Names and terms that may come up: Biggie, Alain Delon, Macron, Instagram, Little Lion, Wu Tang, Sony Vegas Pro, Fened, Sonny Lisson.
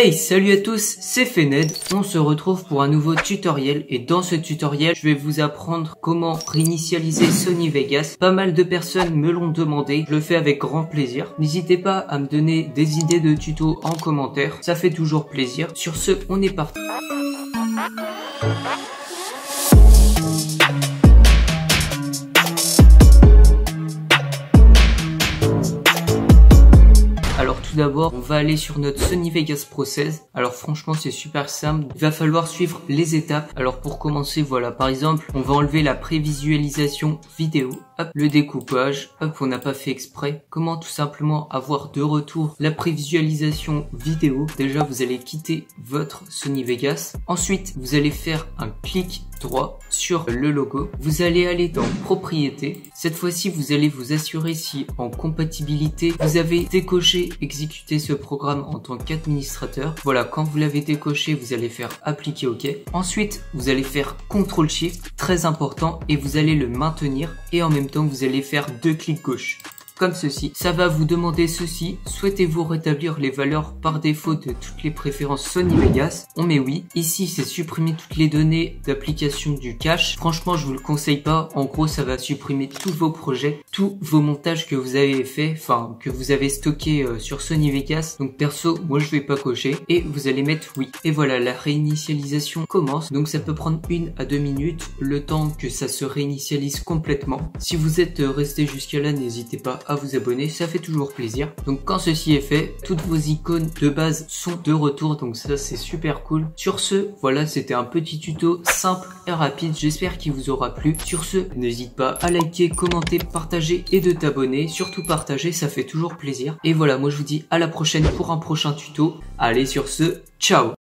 Hey, salut à tous, c'est Fened. On se retrouve pour un nouveau tutoriel et dans ce tutoriel, je vais vous apprendre comment réinitialiser Sony Vegas. Pas mal de personnes me l'ont demandé, je le fais avec grand plaisir. N'hésitez pas à me donner des idées de tutos en commentaire, ça fait toujours plaisir. Sur ce, on est parti. D'abord, on va aller sur notre Sony Vegas Pro 16. Alors franchement, c'est super simple. Il va falloir suivre les étapes. Alors pour commencer, voilà, par exemple, on va enlever la prévisualisation vidéo. Hop, le découpage. Hop, on n'a pas fait exprès. Comment tout simplement avoir de retour la prévisualisation vidéo? Déjà, vous allez quitter votre Sony Vegas. Ensuite, vous allez faire un clic droit sur le logo. Vous allez aller dans Propriétés. Cette fois-ci, vous allez vous assurer si en compatibilité, vous avez décoché exécuter ce programme en tant qu'administrateur. Voilà, quand vous l'avez décoché, vous allez faire appliquer OK. Ensuite, vous allez faire CTRL SHIFT, très important, et vous allez le maintenir. Et en même temps, vous allez faire deux clics gauche. Comme ceci, ça va vous demander ceci. Souhaitez-vous rétablir les valeurs par défaut de toutes les préférences Sony Vegas? On met oui. Ici, c'est supprimer toutes les données d'application du cache. Franchement, je vous le conseille pas. En gros, ça va supprimer tous vos projets, tous vos montages que vous avez fait, enfin, que vous avez stocké sur Sony Vegas. Donc, perso, moi, je vais pas cocher. Et vous allez mettre oui. Et voilà, la réinitialisation commence. Donc, ça peut prendre 1 à 2 minutes, le temps que ça se réinitialise complètement. Si vous êtes resté jusqu'à là, n'hésitez pas à vous abonner, ça fait toujours plaisir. Donc quand ceci est fait, toutes vos icônes de base sont de retour, donc ça c'est super cool. Sur ce, voilà, c'était un petit tuto simple et rapide, j'espère qu'il vous aura plu. Sur ce, n'hésite pas à liker, commenter, partager et de t'abonner, surtout partager, ça fait toujours plaisir. Et voilà, moi je vous dis à la prochaine pour un prochain tuto. Allez, sur ce, ciao!